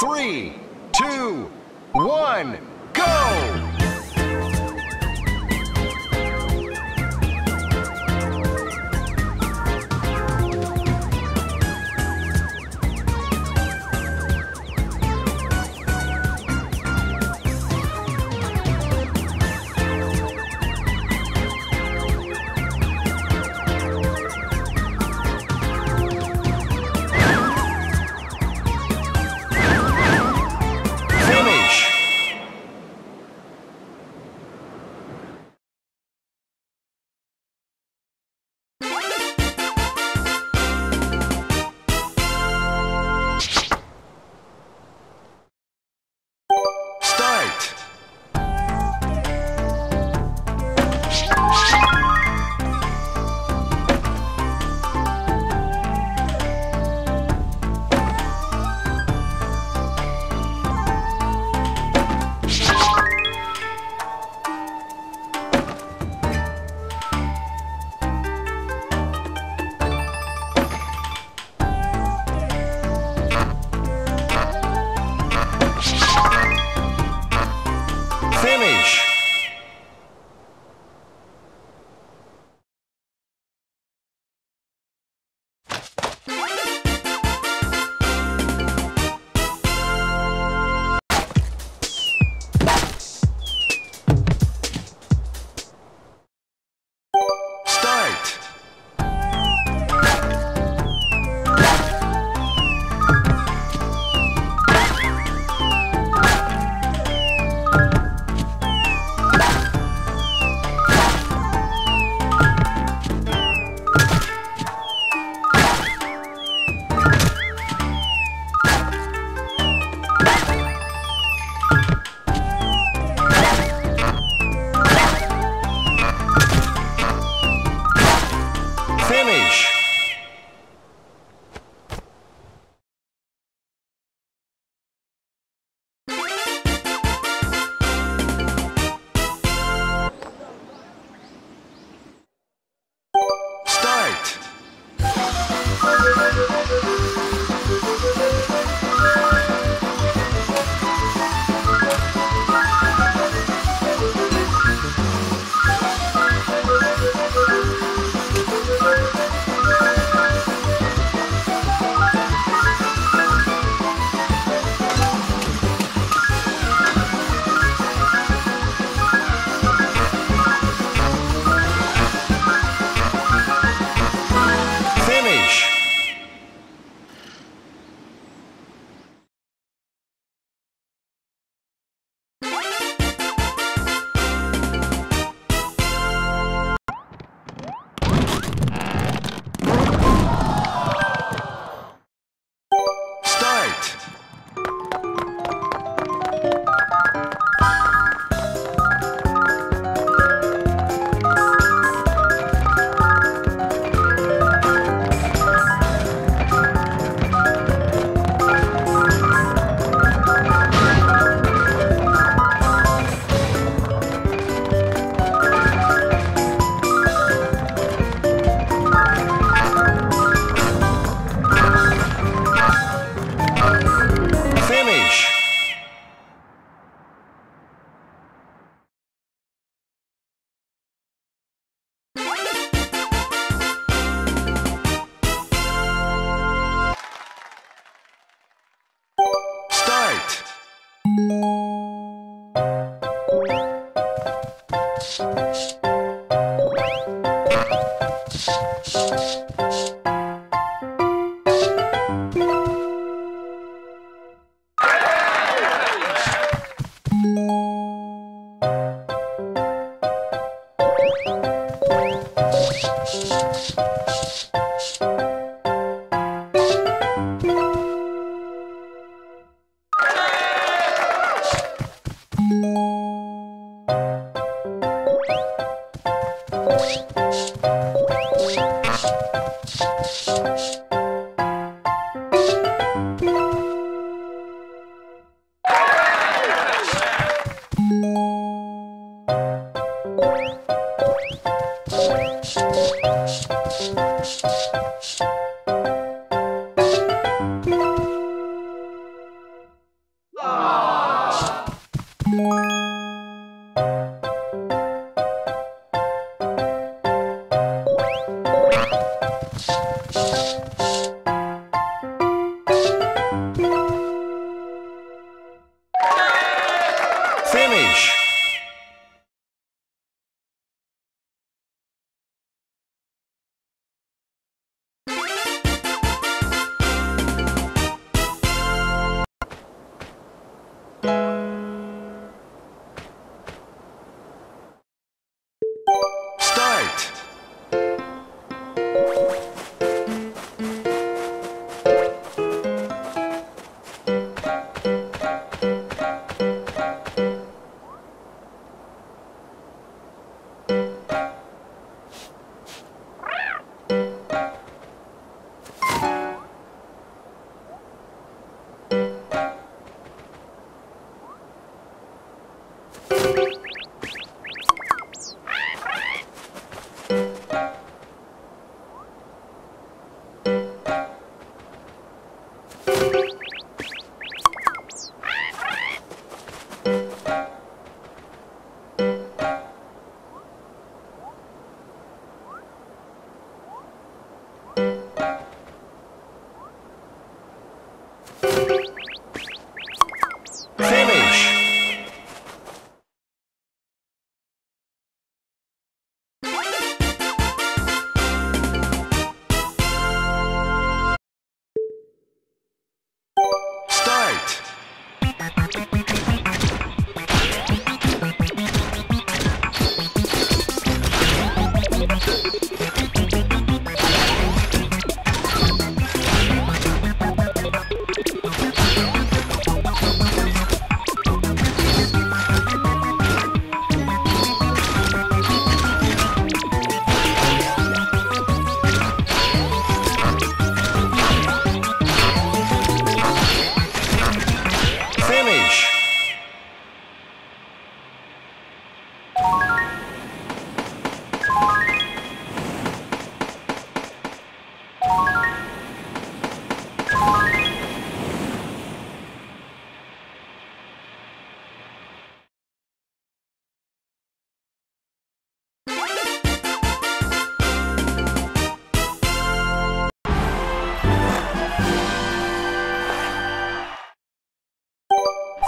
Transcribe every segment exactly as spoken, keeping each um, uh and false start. Three, two, one, go!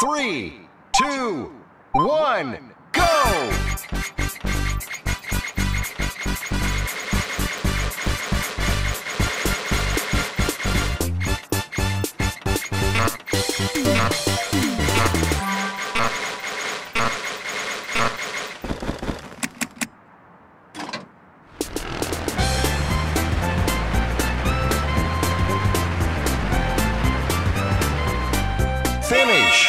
three, two, one, go! Finish.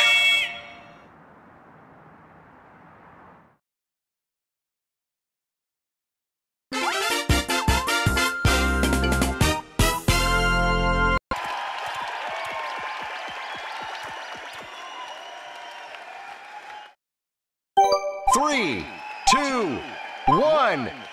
Three, two, one.